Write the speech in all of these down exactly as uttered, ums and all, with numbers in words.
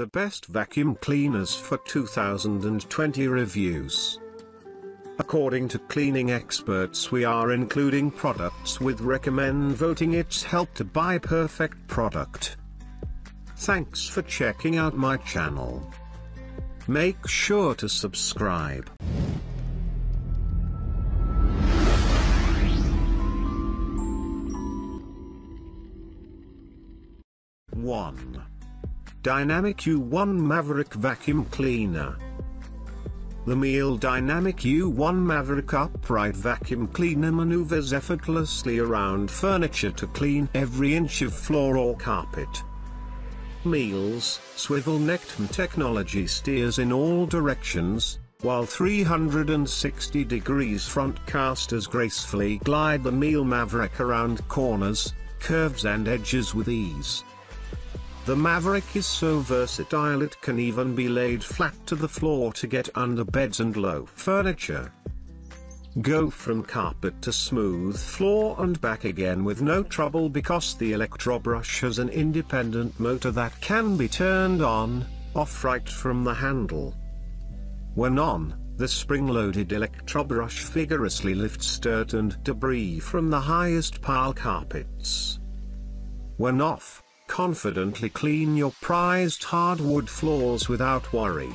The best vacuum cleaners for two thousand twenty reviews. According to cleaning experts, we are including products with recommend voting. It's help to buy perfect product. Thanks for checking out my channel. Make sure to subscribe. one. Dynamic U one Maverick Vacuum Cleaner. The Miele Dynamic U one Maverick Upright Vacuum Cleaner maneuvers effortlessly around furniture to clean every inch of floor or carpet. Miele's swivel-necked technology steers in all directions, while three hundred sixty degrees front casters gracefully glide the Miele Maverick around corners, curves and edges with ease. The Maverick is so versatile it can even be laid flat to the floor to get under beds and low furniture. Go from carpet to smooth floor and back again with no trouble because the electrobrush has an independent motor that can be turned on, off right from the handle. When on, the spring-loaded electrobrush vigorously lifts dirt and debris from the highest pile carpets. When off, confidently clean your prized hardwood floors without worry.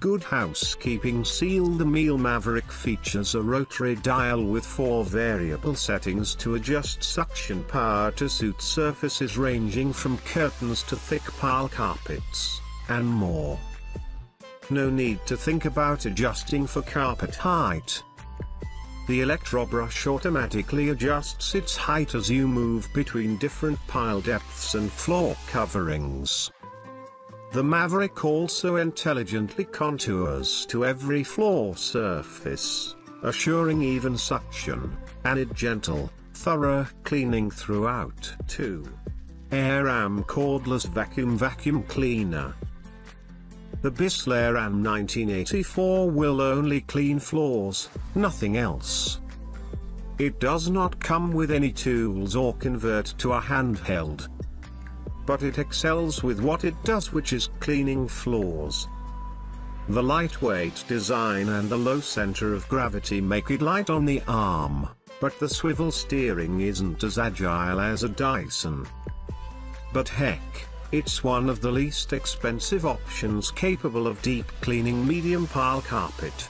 Good housekeeping seal. The Miele Maverick features a rotary dial with four variable settings to adjust suction power to suit surfaces ranging from curtains to thick pile carpets, and more. No need to think about adjusting for carpet height. The electrobrush automatically adjusts its height as you move between different pile depths and floor coverings. The Maverick also intelligently contours to every floor surface, assuring even suction, and a gentle, thorough cleaning throughout. two. Air-Am Cordless Vacuum Vacuum Cleaner. The Bisley Ram nineteen eighty-four will only clean floors, nothing else. It does not come with any tools or convert to a handheld, but it excels with what it does, which is cleaning floors. The lightweight design and the low center of gravity make it light on the arm, but the swivel steering isn't as agile as a Dyson. But heck, it's one of the least expensive options capable of deep cleaning medium pile carpet.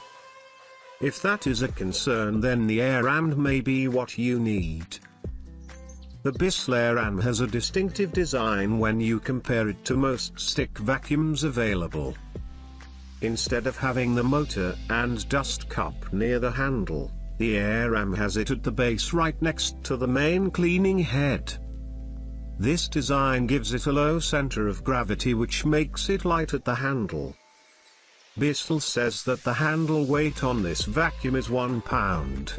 If that is a concern, then the Air-Am may be what you need. The Bisley Air-Am has a distinctive design when you compare it to most stick vacuums available. Instead of having the motor and dust cup near the handle, the Air-Am has it at the base right next to the main cleaning head. This design gives it a low center of gravity which makes it light at the handle. Bissell says that the handle weight on this vacuum is one pound.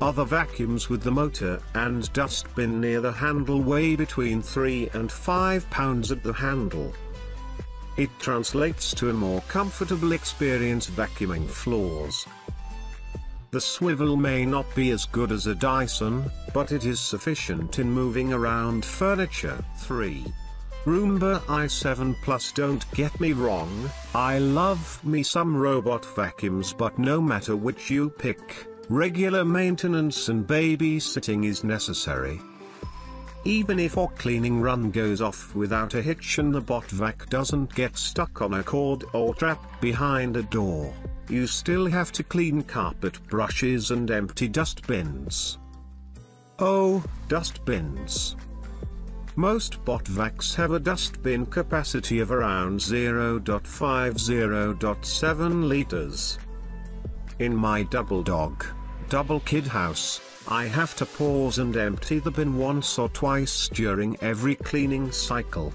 Other vacuums with the motor and dustbin near the handle weigh between three and five pounds at the handle. It translates to a more comfortable experience vacuuming floors. The swivel may not be as good as a Dyson, but it is sufficient in moving around furniture. three. Roomba i seven Plus. Don't get me wrong, I love me some robot vacuums, but no matter which you pick, regular maintenance and babysitting is necessary. Even if our cleaning run goes off without a hitch and the bot vac doesn't get stuck on a cord or trapped behind a door, you still have to clean carpet brushes and empty dustbins. Oh, dustbins. Most bot vacs have a dustbin capacity of around zero point five to zero point seven liters. In my double dog, double kid house, I have to pause and empty the bin once or twice during every cleaning cycle.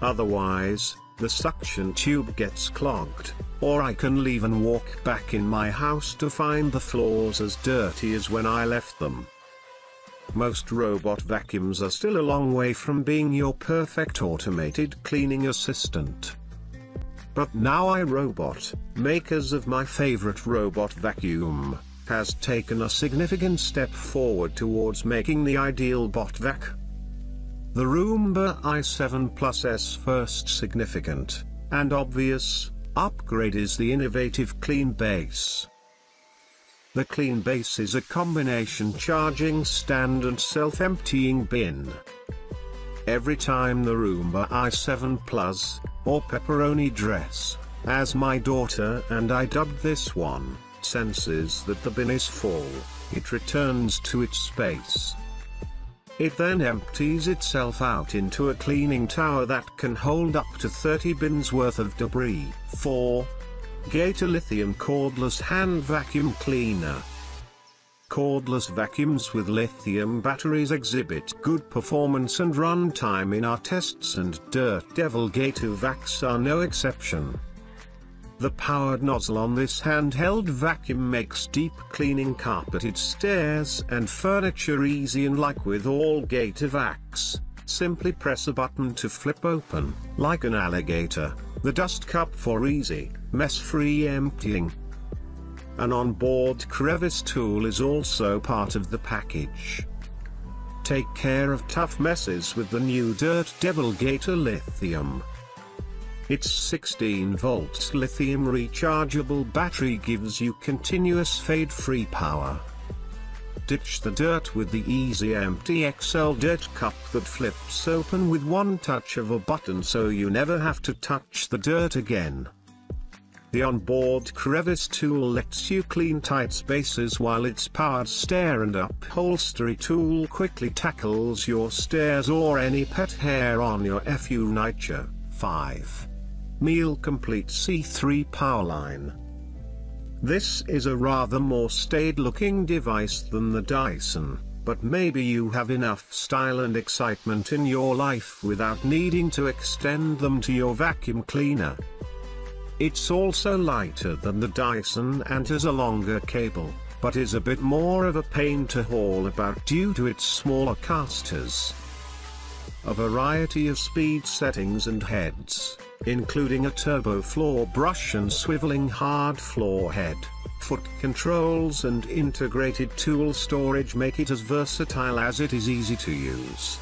Otherwise, the suction tube gets clogged, or I can leave and walk back in my house to find the floors as dirty as when I left them. Most robot vacuums are still a long way from being your perfect automated cleaning assistant. But now iRobot, makers of my favorite robot vacuum, has taken a significant step forward towards making the ideal bot vac. The Roomba i seven Plus's first significant, and obvious, upgrade is the innovative Clean Base. The Clean Base is a combination charging stand and self-emptying bin. Every time the Roomba i seven Plus, or Pepperoni Dress, as my daughter and I dubbed this one, senses that the bin is full, it returns to its space. It then empties itself out into a cleaning tower that can hold up to thirty bins worth of debris. four. Gator Lithium Cordless Hand Vacuum Cleaner. Cordless vacuums with lithium batteries exhibit good performance and run time in our tests, and Dirt Devil Gator vacs are no exception. The powered nozzle on this handheld vacuum makes deep cleaning carpeted stairs and furniture easy, and like with all Gator vacs, simply press a button to flip open, like an alligator, the dust cup for easy, mess-free emptying. An onboard crevice tool is also part of the package. Take care of tough messes with the new Dirt Devil Gator Lithium. Its sixteen volts lithium rechargeable battery gives you continuous fade-free power. Ditch the dirt with the Easy Empty X L dirt cup that flips open with one touch of a button, so you never have to touch the dirt again. The onboard crevice tool lets you clean tight spaces, while its powered stair and upholstery tool quickly tackles your stairs or any pet hair on your F U nighture. five. Miele Complete C three Powerline. This is a rather more staid-looking device than the Dyson, but maybe you have enough style and excitement in your life without needing to extend them to your vacuum cleaner. It's also lighter than the Dyson and has a longer cable, but is a bit more of a pain to haul about due to its smaller casters. A variety of speed settings and heads, including a turbo floor brush and swiveling hard floor head, foot controls and integrated tool storage make it as versatile as it is easy to use.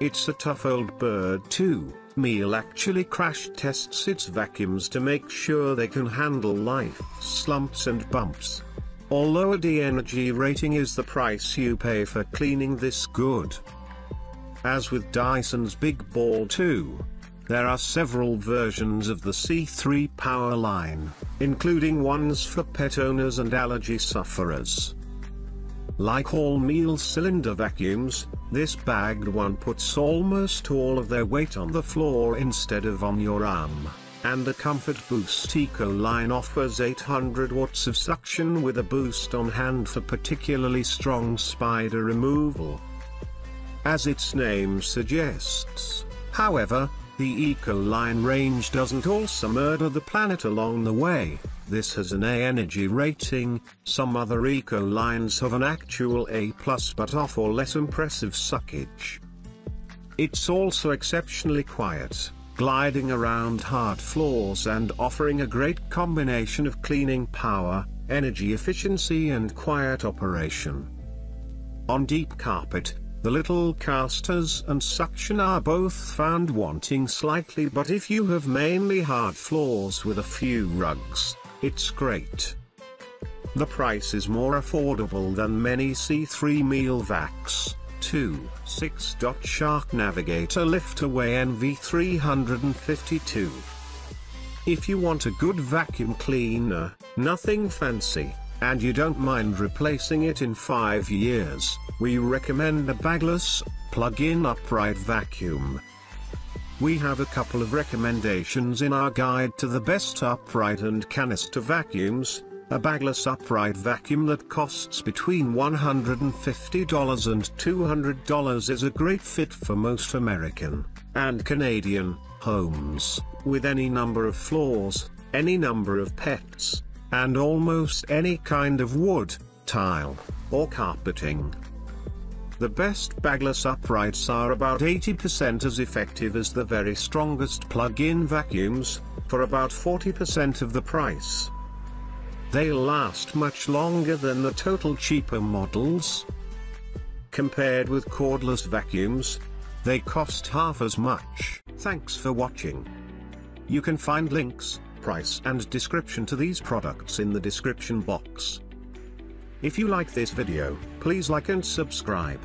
It's a tough old bird too. Miele actually crash tests its vacuums to make sure they can handle life's slumps and bumps. Although a D energy rating is the price you pay for cleaning this good. As with Dyson's Big Ball too, there are several versions of the C three Powerline, including ones for pet owners and allergy sufferers. Like all Miele cylinder vacuums, this bagged one puts almost all of their weight on the floor instead of on your arm, and the Comfort Boost Eco line offers eight hundred watts of suction with a boost on hand for particularly strong spider removal. As its name suggests, however, the Eco-Line range doesn't also murder the planet along the way. This has an A energy rating. Some other Eco-Lines have an actual A plus but offer less impressive suckage. It's also exceptionally quiet, gliding around hard floors and offering a great combination of cleaning power, energy efficiency and quiet operation. On deep carpet, the little casters and suction are both found wanting slightly, but if you have mainly hard floors with a few rugs, it's great. The price is more affordable than many C three Miele vacs, too. six. Shark Navigator Lift Away N V three fifty-two. If you want a good vacuum cleaner, nothing fancy, and you don't mind replacing it in five years, we recommend a bagless, plug-in upright vacuum. We have a couple of recommendations in our guide to the best upright and canister vacuums. A bagless upright vacuum that costs between one hundred fifty dollars and two hundred dollars is a great fit for most American and Canadian homes, with any number of floors, any number of pets, and almost any kind of wood, tile, or carpeting. The best bagless uprights are about eighty percent as effective as the very strongest plug-in vacuums, for about forty percent of the price. They last much longer than the total cheaper models. Compared with cordless vacuums, They cost half as much. Thanks for watching. You can find links, price and description to these products in the description box. If you like this video, please like and subscribe.